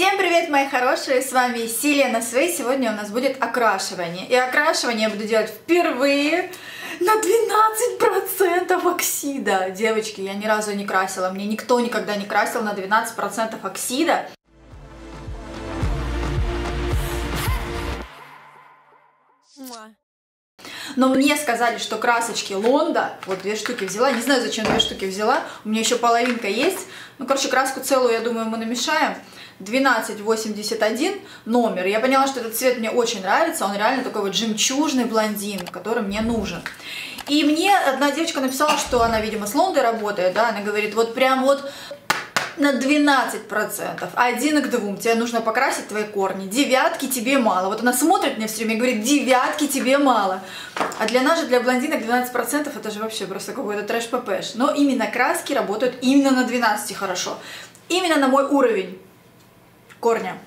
Всем привет, мои хорошие, с вами Силена Свэй. Сегодня у нас будет окрашивание. И окрашивание я буду делать впервые на 12% оксида. Девочки, я ни разу не красила, мне никто никогда не красил на 12% оксида. Но мне сказали, что красочки Лонда, вот две штуки взяла, не знаю, зачем две штуки взяла, у меня еще половинка есть. Ну, короче, краску целую, я думаю, мы намешаем. 1281 номер. Я поняла, что этот цвет мне очень нравится. Он реально такой вот жемчужный блондин, который мне нужен. И мне одна девочка написала, что она, видимо, с Лондой работает, да, она говорит, вот прям вот на 12%, 1 к 2, тебе нужно покрасить твои корни, 9 тебе мало. Вот она смотрит мне все время и говорит, 9 тебе мало. А для нас же, для блондинок, 12% это же вообще просто какой-то трэш-ппш. Но именно краски работают именно на 12 хорошо. Именно на мой уровень корня.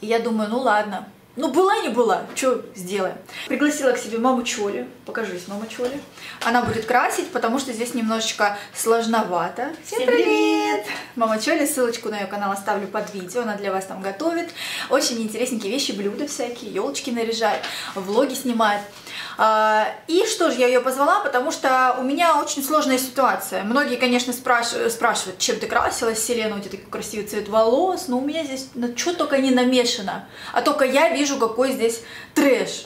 И я думаю, ну ладно. Ну была не была, что сделаем. Пригласила к себе маму Чоли. Покажись, мама Чоли. Она будет красить, потому что здесь немножечко сложновато. Всем привет! Мама Чоли, ссылочку на ее канал оставлю под видео, она для вас там готовит. Очень интересненькие вещи, блюда всякие, елочки наряжает, влоги снимает. И что же, я ее позвала, потому что у меня очень сложная ситуация. Многие, конечно, спрашивают, чем ты красилась, Селена, у тебя такой красивый цвет волос, но у меня здесь что только не намешано, а только я вижу, какой здесь трэш.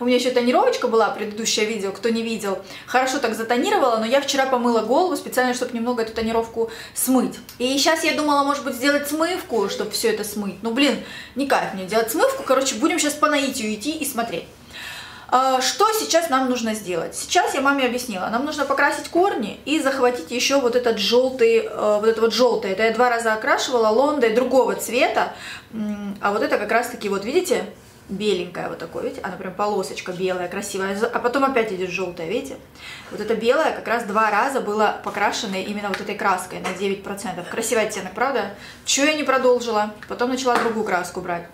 У меня еще тонировочка была, предыдущее видео, кто не видел, хорошо так затонировала, но я вчера помыла голову специально, чтобы немного эту тонировку смыть. И сейчас я думала, может быть, сделать смывку, чтобы все это смыть. Ну, блин, не кайф мне делать смывку, короче, будем сейчас по наитию идти и смотреть. Что сейчас нам нужно сделать? Сейчас я маме объяснила, нам нужно покрасить корни и захватить еще вот этот желтый, вот это вот желтое. Это я 2 раза окрашивала Лондой другого цвета, а вот это как раз таки, вот видите, беленькая вот такое, видите, она прям полосочка белая, красивая, а потом опять идет желтая, видите? Вот это белое как раз 2 раза было покрашено именно вот этой краской на 9%. Красивый оттенок, правда? Чего я не продолжила? Потом начала другую краску брать.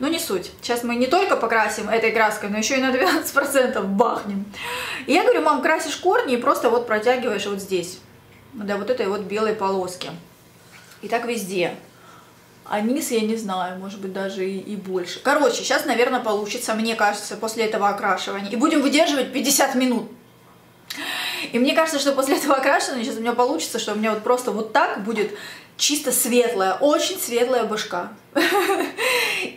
Ну, не суть. Сейчас мы не только покрасим этой краской, но еще и на 12% бахнем. И я говорю, мам, красишь корни и просто вот протягиваешь вот здесь, до вот этой вот белой полоски. И так везде. А низ, я не знаю, может быть, даже и больше. Короче, сейчас, наверное, получится, мне кажется, после этого окрашивания. И будем выдерживать 50 минут. И мне кажется, что после этого окрашивания сейчас у меня получится, что у меня вот просто вот так будет чисто светлая, очень светлая башка.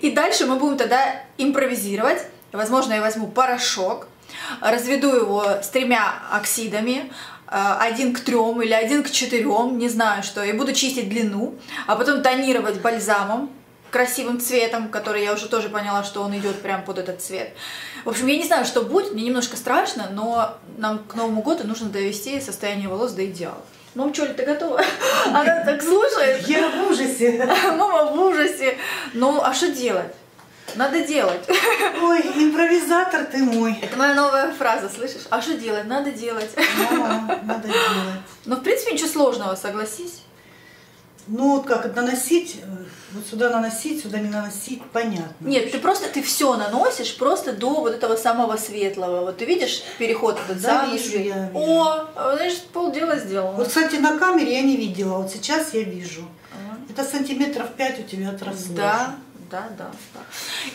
И дальше мы будем тогда импровизировать. Возможно, я возьму порошок, разведу его с 3 оксидами, 1 к 3 или 1 к 4, не знаю что, и буду чистить длину, а потом тонировать бальзамом, красивым цветом, который я уже тоже поняла, что он идет прям под этот цвет. В общем, я не знаю, что будет, мне немножко страшно, но нам к Новому году нужно довести состояние волос до идеала. Мам, Чоли, ты готова? Она так слушает. Я в ужасе. Мама в ужасе. Ну, а что делать? Надо делать. Ой, импровизатор ты мой. Это моя новая фраза, слышишь? А что делать? Надо делать. Мама, надо делать. Ну, в принципе, ничего сложного, согласись. Ну, вот как наносить, вот сюда наносить, сюда не наносить, понятно. Нет, ты все наносишь просто до вот этого самого светлого. Вот ты видишь переход этот, да, самый? Вижу, я вижу. О, значит, полдела сделала. Вот, кстати, на камере я не видела, вот сейчас я вижу. Это сантиметров 5 у тебя отросло. Да. Да.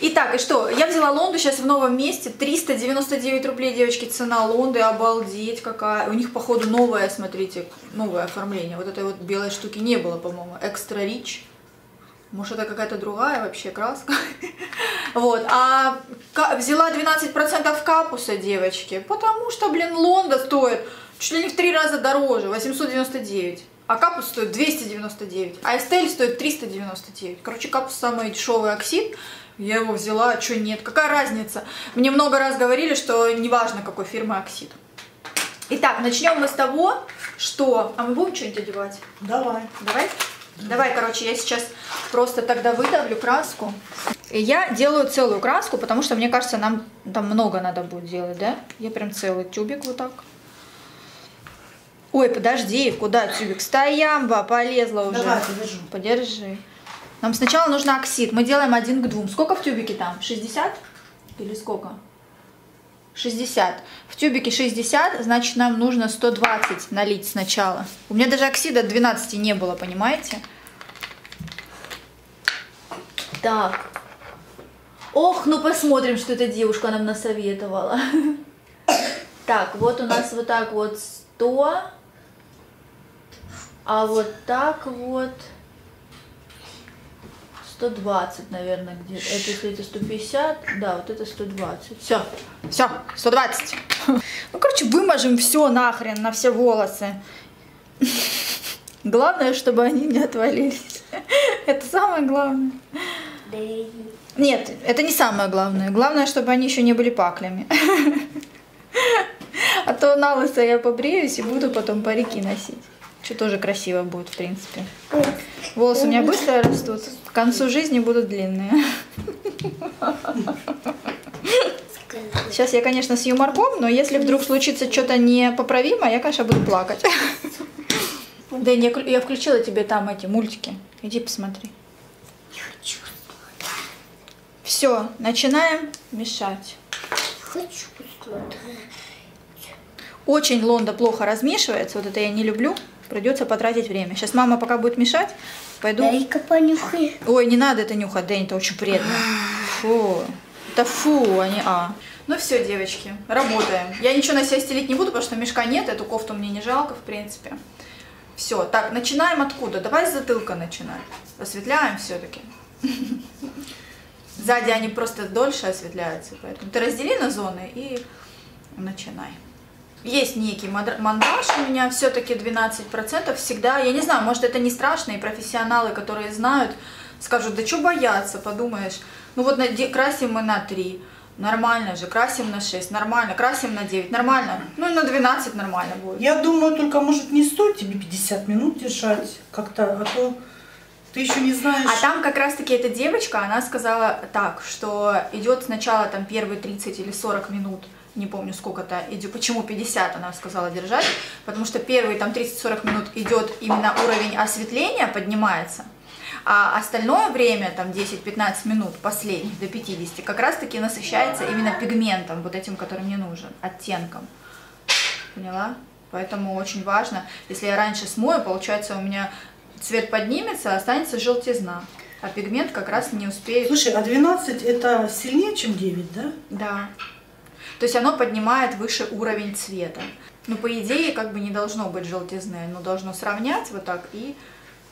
Итак, и что? Я взяла Лонду сейчас в новом месте. 399 рублей, девочки, цена Лонды. Обалдеть какая. У них, походу, новое, смотрите, новое оформление. Вот этой вот белой штуки не было, по-моему. Extra Rich. Может, это какая-то другая вообще краска. Вот. А взяла 12% капуса, девочки. Потому что, блин, Лонда стоит чуть ли не в 3 раза дороже. 899. А капус стоит 299, а Эстель стоит 399. Короче, капус самый дешевый оксид. Я его взяла, а что нет? Какая разница? Мне много раз говорили, что неважно, какой фирмы оксид. Итак, начнем мы с того, что... А мы будем что-нибудь одевать? Давай. Давай? Давай, короче, я сейчас просто тогда выдавлю краску. Я делаю целую краску, потому что, мне кажется, нам там много надо будет делать, да? Я прям целый тюбик вот так... Ой, подожди, куда тюбик? Стоямба, полезла уже. Давай, подержу. Подержи. Нам сначала нужен оксид. Мы делаем 1 к 2. Сколько в тюбике там? 60? Или сколько? 60. В тюбике 60, значит, нам нужно 120 налить сначала. У меня даже оксида 12 не было, понимаете? Так. Ох, ну посмотрим, что эта девушка нам насоветовала. Так, вот у нас вот так вот 100. А вот так вот 120, наверное, где-то. Это если это 150, да, вот это 120. Все, все, 120. Ну, короче, вымажем все нахрен, на все волосы. Главное, чтобы они не отвалились. Это самое главное. Нет, это не самое главное. Главное, чтобы они еще не были паклями. А то на лысо я побреюсь и буду потом парики носить. Что тоже красиво будет, в принципе. Волосы у меня быстро растут. К концу жизни будут длинные. Сейчас я, конечно, с юморком, но если вдруг случится что-то непоправимое, я, конечно, буду плакать. Дэн, я включила тебе там эти мультики. Иди посмотри. Не хочу. Все, начинаем мешать. Хочу смотреть. Очень Лонда плохо размешивается, вот это я не люблю. Придется потратить время. Сейчас мама пока будет мешать, пойду... Дай-ка понюхай. Ой, не надо это нюхать, Дэнь, это очень вредно. Фу. Это фу, а не а. Ну все, девочки, работаем. Я ничего на себя стелить не буду, потому что мешка нет, эту кофту мне не жалко, в принципе. Все, так, начинаем откуда? Давай с затылка начинаем. Осветляем все-таки. Сзади они просто дольше осветляются, поэтому ты раздели на зоны и начинай. Есть некий мандаж у меня, все-таки 12% всегда. Я не знаю, может это не страшно, и профессионалы, которые знают, скажут, да что бояться, подумаешь. Ну вот красим мы на 3, нормально же, красим на 6, нормально, красим на 9, нормально. Ну и на 12 нормально будет. Я думаю, только может не стоит тебе 50 минут решать как-то, а то... Ты еще не знаешь. А там как раз-таки эта девочка, она сказала так, что идет сначала там первые 30 или 40 минут, не помню сколько-то, почему 50 она сказала держать, потому что первые там 30-40 минут идет именно уровень осветления, поднимается, а остальное время, там 10-15 минут, последних до 50, как раз-таки насыщается именно пигментом, вот этим, который мне нужен, оттенком. Поняла? Поэтому очень важно, если я раньше смою, получается у меня... Цвет поднимется, останется желтизна, а пигмент как раз не успеет. Слушай, а 12 это сильнее, чем 9, да? Да. То есть оно поднимает выше уровень цвета. Ну, по идее, как бы не должно быть желтизны, оно должно сравнять вот так и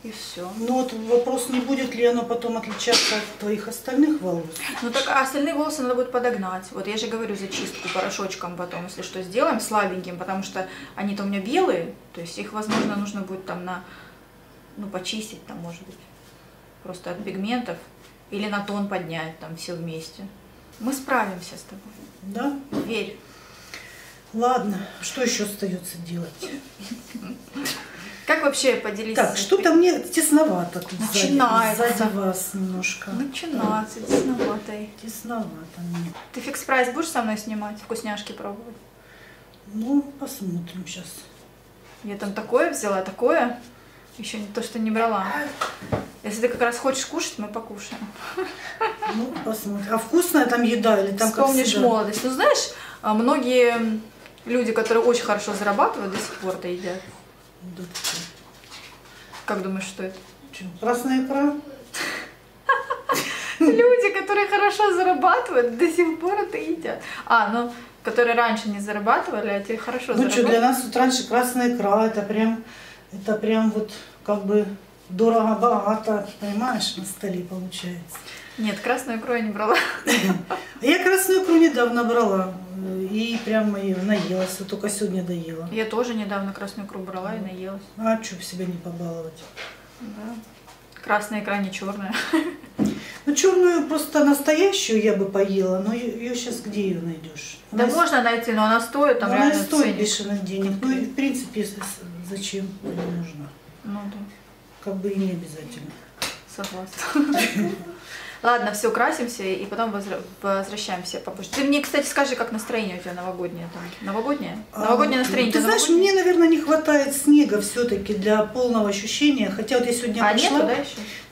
все. Ну, вот вопрос, не будет ли оно потом отличаться от твоих остальных волос? Ну, так остальные волосы надо будет подогнать. Вот я же говорю, зачистку порошочком потом, если что, сделаем слабеньким, потому что они-то у меня белые, то есть их, возможно, нужно будет там на... Ну, почистить там, может быть, просто от пигментов. Или на тон поднять там все вместе. Мы справимся с тобой. Да? Верь. Ладно, что еще остается делать? Как вообще поделиться? Так, что-то мне тесновато. Начинается. Сзади вас немножко. Начинается, тесновато. Тесновато мне. Ты фикс-прайс будешь со мной снимать? Вкусняшки пробовать? Ну, посмотрим сейчас. Я там такое взяла, такое... Еще не то, что не брала. Если ты как раз хочешь кушать, мы покушаем. Ну, посмотрим. А вкусная там еда или там как всегда? Вспомнишь молодость. Ну, знаешь, многие люди, которые очень хорошо зарабатывают, до сих пор это едят. Да. Как думаешь, что это? Красная икра? Люди, которые хорошо зарабатывают, до сих пор это едят. А, ну, которые раньше не зарабатывали, а те хорошо зарабатывают. Ну, что, для нас тут раньше красная икра, это прям вот как бы дорого-богато, понимаешь, на столе получается. Нет, красную икру я не брала. Я красную икру недавно брала и прям наелась, вот только сегодня доела. Я тоже недавно красную икру брала и наелась. А что бы себя не побаловать? Да. Красная икра не черная. Ну, черную просто настоящую я бы поела, но ее сейчас где ее найдешь? Да она можно найти, но она стоит там реально стоит бешеных денег. Ну и в принципе зачем она нужна? Ну да. Как бы и не обязательно. Согласна. Ладно, все, красимся и потом возвращаемся попозже. Ты мне, кстати, скажи, как настроение у тебя новогоднее там? Новогоднее? Новогоднее настроение. Ты знаешь, мне, наверное, не хватает снега все-таки для полного ощущения. Хотя вот я сегодня пошла, да,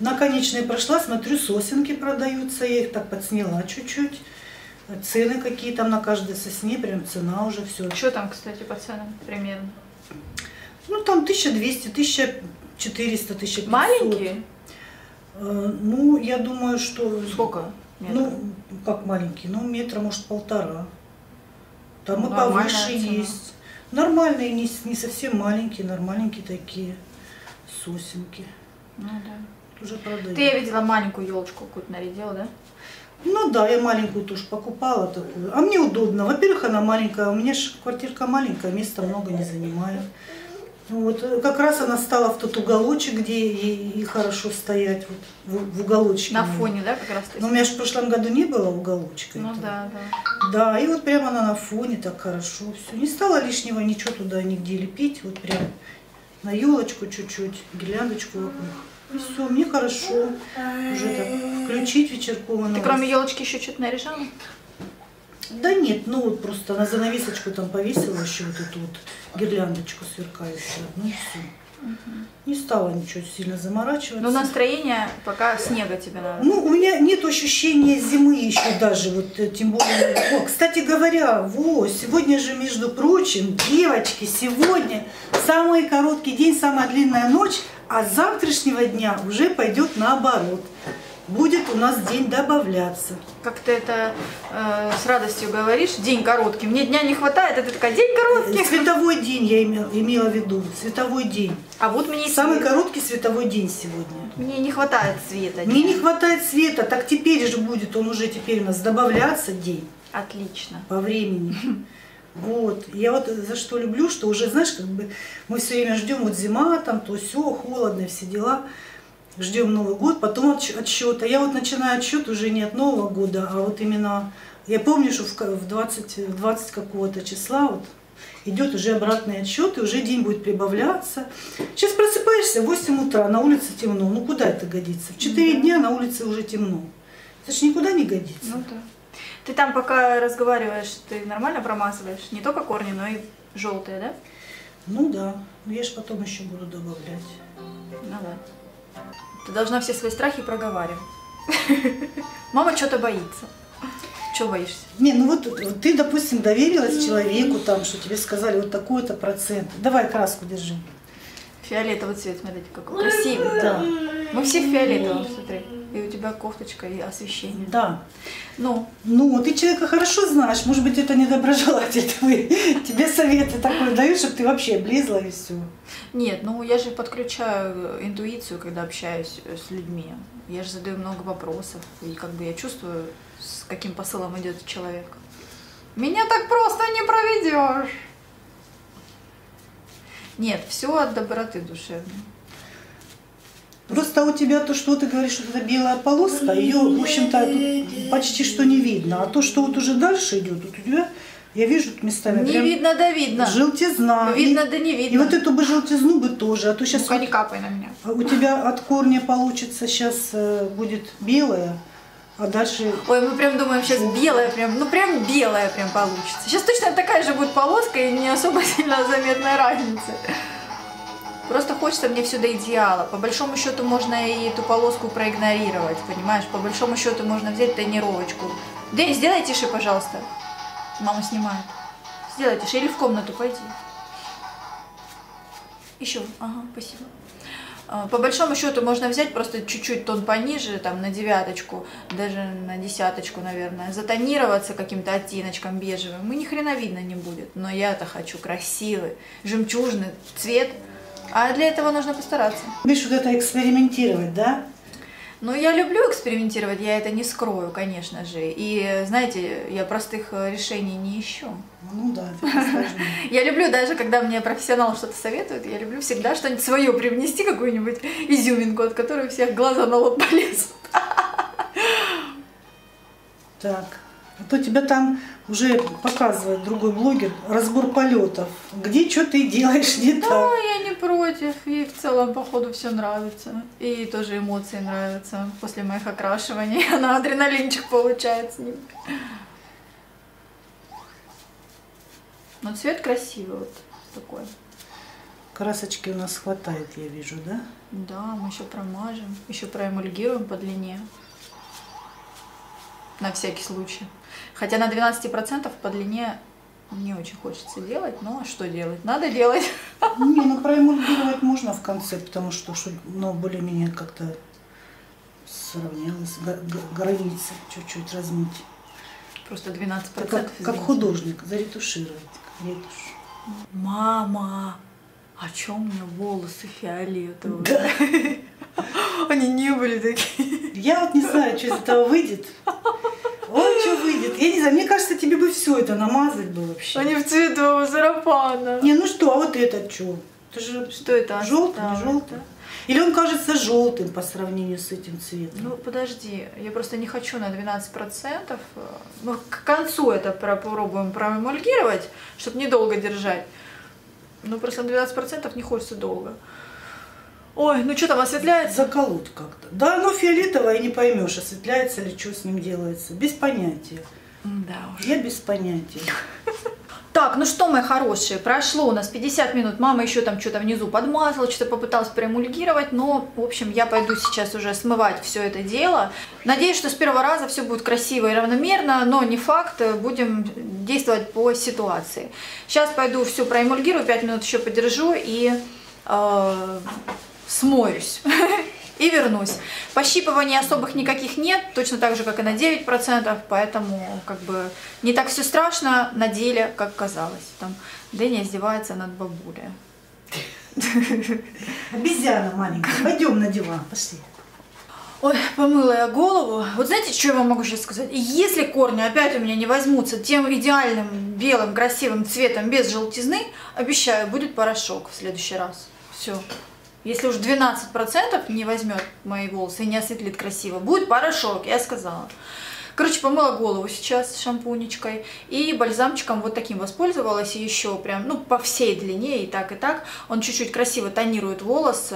на конечные прошла, смотрю, сосенки продаются. Я их так подсняла чуть-чуть. Цены какие там на каждой сосне, прям цена уже все. Что там, кстати, по ценам примерно? Ну, там 1200, 1400, 1500. Маленькие? Ну, я думаю, что... Сколько? Метра? Ну, как маленький, ну, метра, может, полтора. Там ну, и повыше есть. Нормальные, не совсем маленькие, нормальненькие такие сосенки. Ну, да. Уже продают. Ты, я видела, маленькую елочку какую-то нарядила, да? Ну да, я маленькую тоже покупала такую. А мне удобно. Во-первых, она маленькая. У меня же квартирка маленькая, места много не занимает. Вот. Как раз она стала в тот уголочек, где ей хорошо стоять. Вот, в уголочке. На фоне, да, как раз? Но у меня же в прошлом году не было уголочка. Ну этого. Да, да. Да, и вот прямо она на фоне так хорошо. Все. Не стала лишнего ничего туда нигде лепить. Вот прям на елочку чуть-чуть, гирляндочку вокруг. Все, мне хорошо уже так включить вечерком. Ты кроме елочки еще что-то наряжала? Да нет, ну вот просто на занавесочку там повесила еще вот эту вот гирляндочку сверкающую. Ну и все. Угу. Не стала ничего сильно заморачиваться. Но настроение пока снега тебе надо. Ну, у меня нет ощущения зимы еще даже, вот тем более. О, кстати говоря, вот сегодня же, между прочим, девочки, сегодня самый короткий день, самая длинная ночь, а с завтрашнего дня уже пойдет наоборот. Будет у нас день добавляться. Как ты это с радостью говоришь, день короткий. Мне дня не хватает, это такая день короткий. Световой день я имела в виду, световой день. А вот мне самый короткий световой день сегодня. Мне не хватает света. Мне не хватает света, так теперь же будет, он уже теперь у нас добавляться день. Отлично. По времени. Вот, я вот за что люблю, что уже, знаешь, как бы мы все время ждем, вот зима, там, то все, холодно, все дела. Ждем Новый год, потом отсчет. А я вот начинаю отсчет уже не от Нового года, а вот именно, я помню, что в 20 какого-то числа вот идет уже обратный отсчет, и уже день будет прибавляться. Сейчас просыпаешься в 8 утра, на улице темно. Ну куда это годится? В 4 дня на улице уже темно. Это же никуда не годится. Ну, да. Ты там пока разговариваешь, ты нормально промазываешь? Не только корни, но и желтые, да? Ну да. Но я же потом еще буду добавлять. Ну да. Ты должна все свои страхи проговаривать. Мама что-то боится. Чего боишься? Не, ну вот ты, допустим, доверилась человеку, там, что тебе сказали вот такой-то процент. Давай краску держи. Фиолетовый цвет, смотрите, какой красивый. Да. Мы все в фиолетовом, смотри. И у тебя кофточка, и освещение. Да. Ну, ты человека хорошо знаешь. Может быть, это недоброжелатель. Тебе советы такое дают, чтобы ты вообще облизла и все. Нет, ну я же подключаю интуицию, когда общаюсь с людьми. Я же задаю много вопросов. И как бы я чувствую, с каким посылом идет человек. Меня так просто не проведешь. Нет, все от доброты душевной. Просто у тебя то, что ты говоришь, вот эта белая полоска, ее, в общем-то, почти что не видно. А то, что вот уже дальше идет, вот у тебя, я вижу местами... Не видно, да видно. Желтизна. Видно, да не видно. И вот эту бы желтизну бы тоже. А то сейчас... Ну-ка, не капай на меня. У тебя от корня получится сейчас будет белая, а дальше... Ой, мы прям думаем, сейчас белая прям, ну прям белая прям получится. Сейчас точно такая же будет полоска и не особо сильно заметная разница. Просто хочется мне все до идеала. По большому счету можно и эту полоску проигнорировать, понимаешь? По большому счету можно взять тонировочку. Дэн, сделай тише, пожалуйста. Мама снимает. Сделай тише. Или в комнату пойди. Еще. Ага, спасибо. По большому счету можно взять просто чуть-чуть тон пониже, там на девяточку, даже на десяточку, наверное. Затонироваться каким-то оттеночком бежевым. И ни хрена видно не будет. Но я-то хочу красивый, жемчужный цвет. А для этого нужно постараться. Видишь, вот это экспериментировать, да? Ну, я люблю экспериментировать, я это не скрою, конечно же. И, знаете, я простых решений не ищу. Ну да, это я люблю даже, когда мне профессионал что-то советует, я люблю всегда что-нибудь свое привнести, какую-нибудь изюминку, от которой всех глаза на лоб полезут. Так. А то тебя там уже показывает другой блогер разбор полетов, где что ты делаешь не так. Да, я не против, и в целом, походу, все нравится. И тоже эмоции нравятся после моих окрашиваний. Она адреналинчик получает с ним. Но цвет красивый вот такой. Красочки у нас хватает, я вижу, да? Да, мы еще промажем, еще проэмульгируем по длине. На всякий случай. Хотя на 12% по длине не очень хочется делать, но что делать? Надо делать. Не, ну проэмульгировать можно в конце, потому что, ну, более-менее как-то сравнялась, границы чуть-чуть размыть. Просто 12%. Как художник, заретушировать, как ретушь. Мама, а чё у меня волосы фиолетовые? Да. Они не были такие. Я вот не знаю, что из этого выйдет. Ой, что выйдет. Я не знаю, мне кажется, тебе бы все это намазать было вообще. Они в цвет твоего сарафана. Не, ну что, а вот этот чё? Это же что это? Желтый, не желтый. Или он кажется желтым по сравнению с этим цветом? Ну, подожди, я просто не хочу на 12%. Мы к концу это попробуем проэмульгировать, чтобы недолго держать. Ну, просто на 12% не хочется долго. Ой, ну что там, осветляется? Заколоть как-то. Да, оно фиолетовое, не поймешь, осветляется ли, что с ним делается. Без понятия. Да уж. Я без понятия. Так, ну что, мои хорошие, прошло у нас 50 минут, мама еще там что-то внизу подмазала, что-то попыталась проэмульгировать, но, в общем, я пойду сейчас уже смывать все это дело. Надеюсь, что с первого раза все будет красиво и равномерно, но не факт, будем действовать по ситуации. Сейчас пойду все проэмульгирую, 5 минут еще подержу и смоюсь. И вернусь. Пощипываний особых никаких нет, точно так же, как и на 9%, поэтому как бы не так все страшно на деле, как казалось. Там Дэнни издевается над бабулей. Обезьяна маленькая, пойдем на диван, пошли. Ой, помыла я голову. Вот знаете, что я вам могу сейчас сказать? Если корни опять у меня не возьмутся тем идеальным белым красивым цветом без желтизны, обещаю, будет порошок в следующий раз. Все. Если уж 12% не возьмет мои волосы и не осветлит красиво, будет порошок, я сказала. Короче, помыла голову сейчас шампунечкой и бальзамчиком вот таким воспользовалась. И еще прям, ну, по всей длине и так, и так. Он чуть-чуть красиво тонирует волос,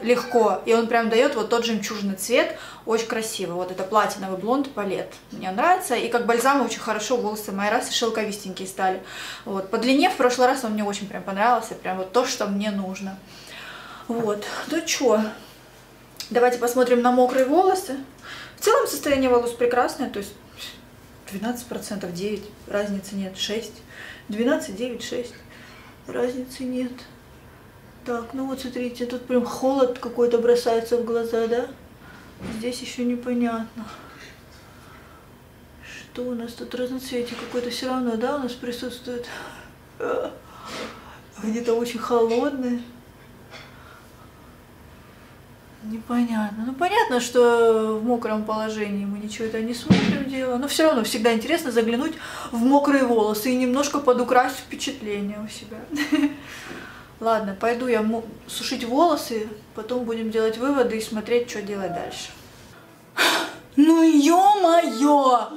легко. И он прям дает вот тот жемчужный цвет, очень красиво. Вот это платиновый блонд палет. Мне нравится. И как бальзам очень хорошо волосы мои раз и шелковистенькие стали. Вот. По длине в прошлый раз он мне очень прям понравился. Прям вот то, что мне нужно. Вот, ну чё, давайте посмотрим на мокрые волосы. В целом состояние волос прекрасное, то есть 12%, 9, разницы нет, 6, 12, 9, 6, разницы нет. Так, ну вот смотрите, тут прям холод какой-то бросается в глаза, да? Здесь еще непонятно, что у нас тут разноцветие какое-то все равно, да, у нас присутствует. Где-то очень холодные. Непонятно. Ну, понятно, что в мокром положении мы ничего это не смотрим дело, но все равно всегда интересно заглянуть в мокрые волосы и немножко подукрасить впечатление у себя. Ладно, пойду я сушить волосы, потом будем делать выводы и смотреть, что делать дальше. Ну, ё-моё!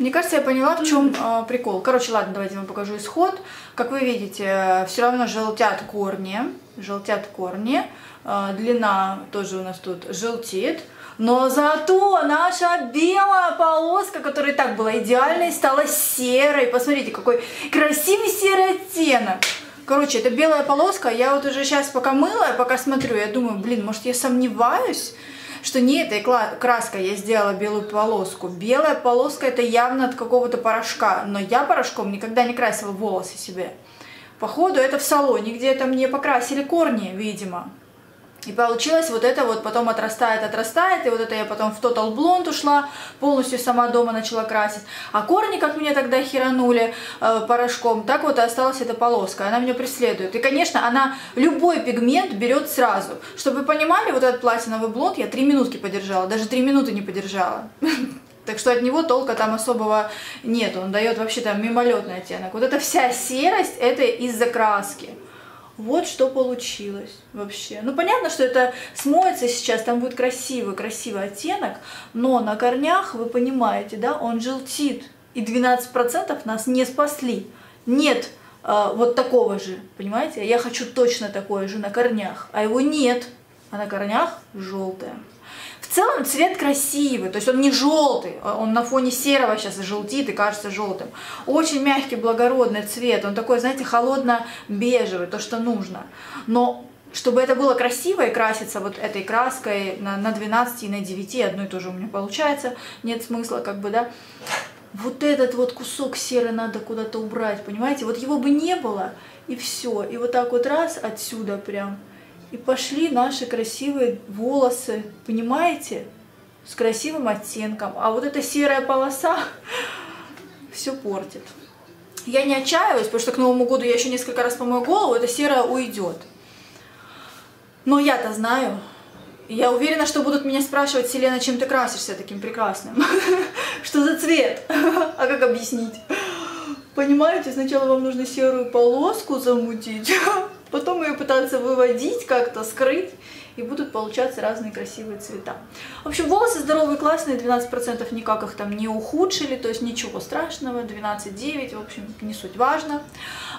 Мне кажется, я поняла, в чем прикол. Короче, ладно, давайте я вам покажу исход. Как вы видите, все равно желтят корни. Желтят корни. Длина тоже у нас тут желтеет. Но зато наша белая полоска, которая и так была идеальной, стала серой. Посмотрите, какой красивый серый оттенок. Короче, это белая полоска. Я вот уже сейчас пока мыла, пока смотрю, я думаю, блин, может, я сомневаюсь, что не этой краской я сделала белую полоску. Белая полоска — это явно от какого-то порошка. Но я порошком никогда не красила волосы себе. Походу, это в салоне, где это мне покрасили корни, видимо. И получилось вот это вот, потом отрастает, отрастает. И вот это я потом в Total Blonde ушла, полностью сама дома начала красить. А корни, как меня тогда херанули порошком, так вот и осталась эта полоска. Она меня преследует. И, конечно, она любой пигмент берет сразу. Чтобы вы понимали, вот этот платиновый блонд я 3 минутки подержала. Даже 3 минуты не подержала. Так что от него толка там особого нет. Он дает вообще там мимолетный оттенок. Вот эта вся серость, это из-за краски. Вот что получилось вообще. Ну, понятно, что это смоется сейчас, там будет красивый-красивый оттенок, но на корнях, вы понимаете, да, он желтит, и 12% нас не спасли. Нет вот такого же, понимаете? Я хочу точно такое же на корнях, а его нет, а на корнях желтое. В целом цвет красивый, то есть он не желтый, он на фоне серого сейчас желтит и кажется желтым. Очень мягкий, благородный цвет, он такой, знаете, холодно-бежевый, то, что нужно. Но чтобы это было красиво и краситься вот этой краской на 12 и на 9, одно и то же у меня получается, нет смысла как бы, да. Вот этот вот кусок серый надо куда-то убрать, понимаете, вот его бы не было, и все. И вот так вот раз отсюда прям. И пошли наши красивые волосы, понимаете? С красивым оттенком. А вот эта серая полоса все портит. Я не отчаиваюсь, потому что к Новому году я еще несколько раз помою голову, эта серая уйдет. Но я-то знаю. Я уверена, что будут меня спрашивать: Силена, чем ты красишься таким прекрасным? Что за цвет? А как объяснить? Понимаете, сначала вам нужно серую полоску замутить, потом ее пытаться выводить, как-то скрыть, и будут получаться разные красивые цвета. В общем, волосы здоровые, классные, 12% никак их там не ухудшили, то есть ничего страшного, 12,9, в общем, не суть важно.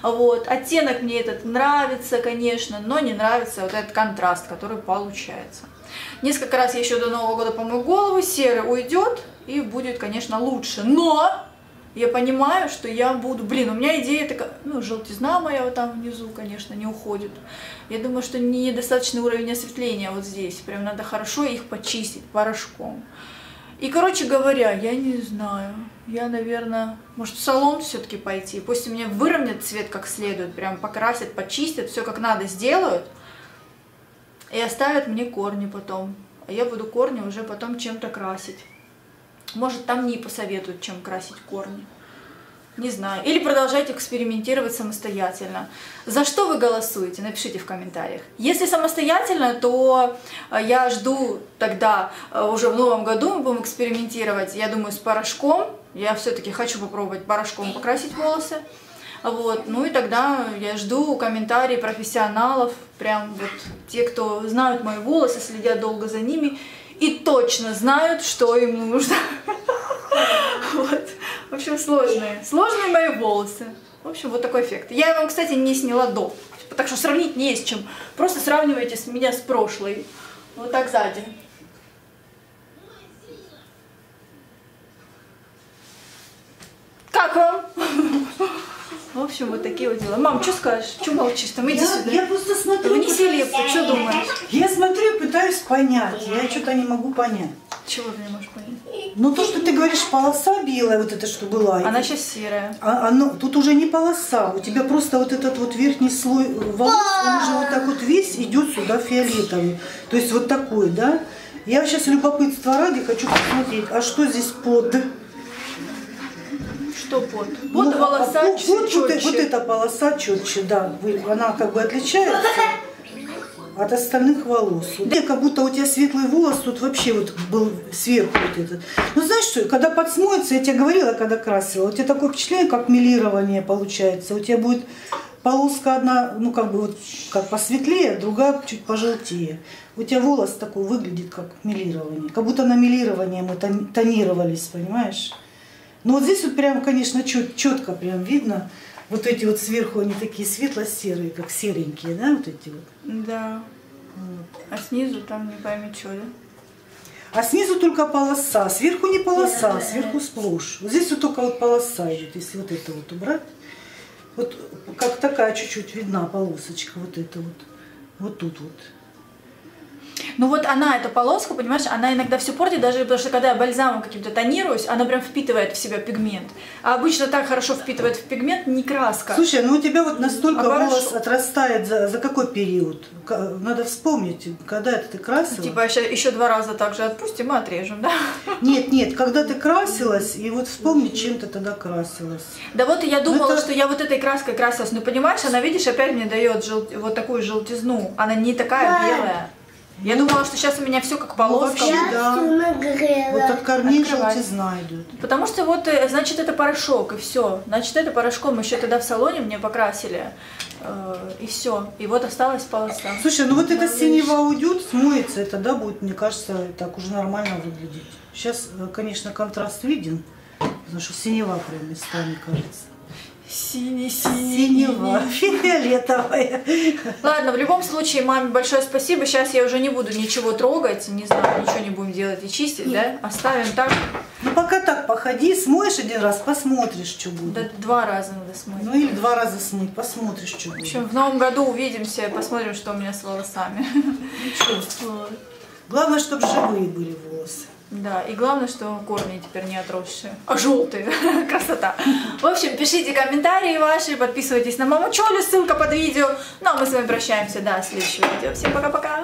Вот. Оттенок мне этот нравится, конечно, но не нравится вот этот контраст, который получается. Несколько раз я еще до Нового года помою голову, серый уйдет, и будет, конечно, лучше, но... Я понимаю, что я буду... Блин, у меня идея такая... Ну, желтизна моя вот там внизу, конечно, не уходит. Я думаю, что недостаточный уровень осветления вот здесь. Прям надо хорошо их почистить порошком. И, короче говоря, я не знаю. Я, наверное... Может, в салон все-таки пойти? Пусть у меня выровнят цвет как следует. Прям покрасят, почистят, все как надо сделают. И оставят мне корни потом. А я буду корни уже потом чем-то красить. Может, там не посоветуют, чем красить корни. Не знаю. Или продолжайте экспериментировать самостоятельно. За что вы голосуете? Напишите в комментариях. Если самостоятельно, то я жду тогда уже в новом году. Мы будем экспериментировать, я думаю, с порошком. Я все-таки хочу попробовать порошком покрасить волосы. Вот. Ну и тогда я жду комментарии профессионалов. Прям вот те, кто знают мои волосы, следят долго за ними. И точно знают, что им нужно. Вот. В общем, сложные мои волосы. В общем, вот такой эффект. Я вам, кстати, не сняла до. Так что сравнить не с чем. Просто сравнивайте меня с прошлой. Вот так сзади. Как вам? В общем, вот такие вот дела. Мам, что скажешь? Что молчишь? Там иди сюда. Я просто смотрю. Не селепся, что думаешь? Я смотрю и пытаюсь понять. Я что-то не могу понять. Чего ты не можешь понять? Ну, то, что ты говоришь, полоса белая, вот это что была. Она сейчас серая. Тут уже не полоса. У тебя просто вот этот вот верхний слой волос, он уже вот так вот весь идет сюда фиолетовый. То есть вот такой, да? Я сейчас любопытства ради хочу посмотреть, а что здесь под... Что под? Под волоса четче. Вот эта полоса четче, да. Она как бы отличается от остальных волос. Да. Как будто у тебя светлый волос тут вообще вот был сверху вот этот. Ну знаешь что, когда подсмоется, я тебе говорила, когда красила, у тебя такое впечатление, как мелирование получается. У тебя будет полоска одна, ну как бы вот как посветлее, другая чуть пожелтее. У тебя волос такой выглядит, как мелирование. Как будто на мелирование мы тонировались, понимаешь? Но вот здесь вот прям, конечно, четко прям видно. Вот эти вот сверху, они такие светло-серые, как серенькие, да, вот эти вот? Да. Вот. А снизу там не пойми что, да? А снизу только полоса, сверху не полоса, сверху сплошь. Вот здесь вот только вот полоса идет, если вот это вот убрать. Вот как такая чуть-чуть видна полосочка, вот это вот, вот тут вот. Ну вот она, эта полоска, понимаешь, она иногда все портит, даже потому что когда я бальзамом каким-то тонируюсь, она прям впитывает в себя пигмент. А обычно так хорошо впитывает в пигмент не краска. Слушай, ну у тебя вот настолько волос отрастает за какой период? Надо вспомнить, когда это ты красила. Типа еще два раза так же отпустим и отрежем, да? Нет, нет, когда ты красилась, и вот вспомни, чем ты тогда красилась. Да вот я думала, что я вот этой краской красилась, но понимаешь, она, видишь, опять мне дает вот такую желтизну, она не такая белая. Я думала, что сейчас у меня все как полоска. Ну, вообще, да. Вот от корней желтизна идет. Потому что вот, значит, это порошок, и все. Значит, это порошком еще тогда в салоне мне покрасили, и все. И вот осталась полоса. Слушай, ну вот это синего уйдет, смоется, это, да, будет, мне кажется, так уже нормально выглядеть. Сейчас, конечно, контраст виден, потому что синева прям местами, кажется. Синего, фиолетовая. Ладно, в любом случае, маме большое спасибо. Сейчас я уже не буду ничего трогать, не знаю, ничего не будем делать и чистить, да? Оставим так. Ну пока так походи, смоешь один раз, посмотришь, что будет. Да, два раза надо смыть. Ну или два раза смыть, посмотришь, что будет. В общем, в новом году увидимся, посмотрим, что у меня с волосами. Главное, чтобы живые были волосы. Да, и главное, что корни теперь не отросшие, а желтые. Красота. В общем, пишите комментарии ваши, подписывайтесь на маму Чоли, ссылка под видео. Ну, а мы с вами прощаемся до следующего видео. Всем пока-пока.